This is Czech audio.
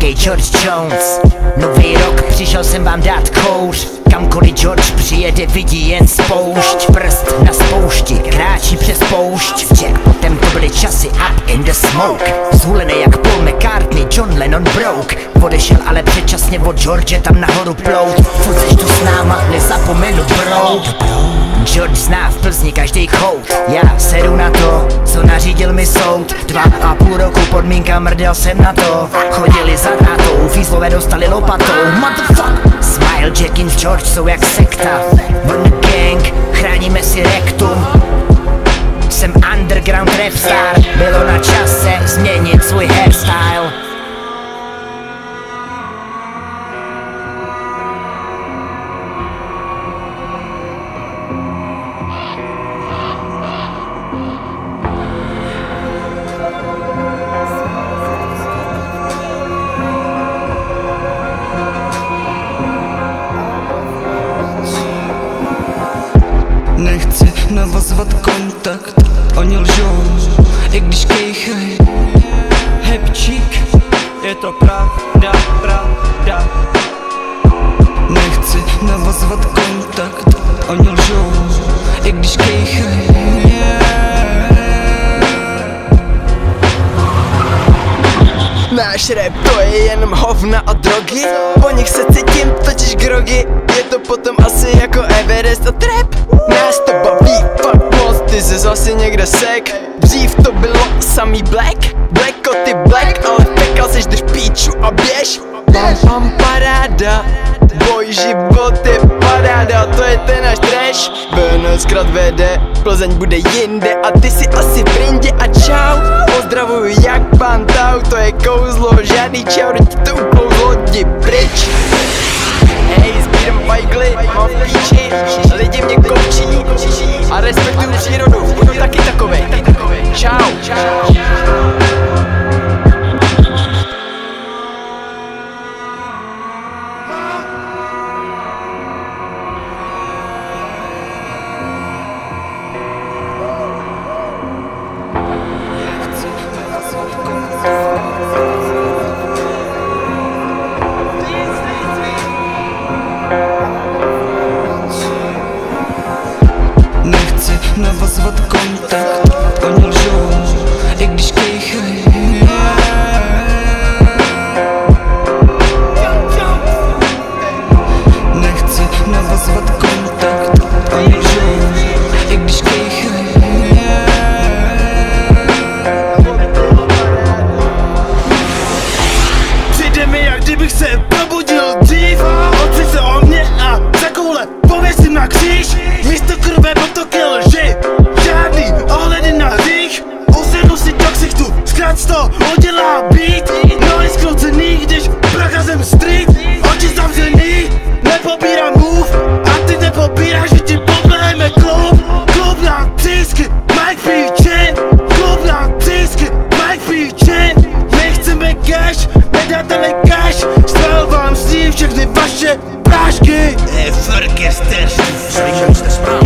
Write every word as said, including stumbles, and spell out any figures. gay George Jones. Nowy rok przyniosłem wam dat kosz. Kamkory George przyjedzie, widzi więc połść. Prst na społści, kraci przez połść. Gdzie potem to były czasy up in the smoke. Zulene jak Paul McCartney, John Lennon broke. Podeszł, ale przedczasnie, bo George tam na choru pląd. Fudzesz tu z nama, nie zapomenu bro. George zna w Plzni każdej hołd. Ja seru na to, co nařídil mi soud. Dwa a pół roku podmínka, mrdel jsem na to. Chodili za tátou, fízlové dostali lopatou. Motherfuck! Smile, Jackins, George jsou jak sekta. Burn gang, chráníme si rektum. Jsem underground rapstar. Bylo na čase změnit svůj hairstyle. Nechci navazovat kontakt, oni lžou, i když kejchaj. Hebčík, je to pravda, pravda. Nechci navazovat kontakt, oni lžou, i když kejchaj. Náš rap to je jenom hovna a drogy, po nich se cítím totiž grogy. Je to potom asi jako Everest a trap. Nás to baví, fuck moc, ty jsi zase někde sek. Dřív to bylo samý black, blacko ty black, ale pekal seš, drž píču a běž. Pam pam paráda, boj život je paráda, to je ten náš trash. Venos krát vede, Plzeň bude jinde a ty si asi v rindě a čau. Pozdravuju jak pán Tau, to je kouzlo, žádný čau, ti to uplouzlo, lodi pryč. Hej, sbírám fajgly, mám píči, lidi mě koučí a respektuju přírodu, budu taky takovej. Čau. Nechci navazovat kontakt, oni lžou, i když kejchají. Nechci navazovat kontakt, oni lžou, i když kejchají. Přijde mi, jak kdybych se probudil dřív, otři se o mě a za koule pověsím na kříž. Místo krve potoky lži, žádný ohledy na hřích. Usedu si toxichtu, zkrát to udělá být. No i zkroucený, když procházím street. Oči zavřený, nepopírám move a ty nepopíráš, že ti poblahejme klub. Klub na třísky, Mike Píčin. Klub na třísky, Mike Píčin. Nechceme cash, nedáte-li cash. Spalovám s ním všechny vaše prášky. Efrkester, slyším jste správně.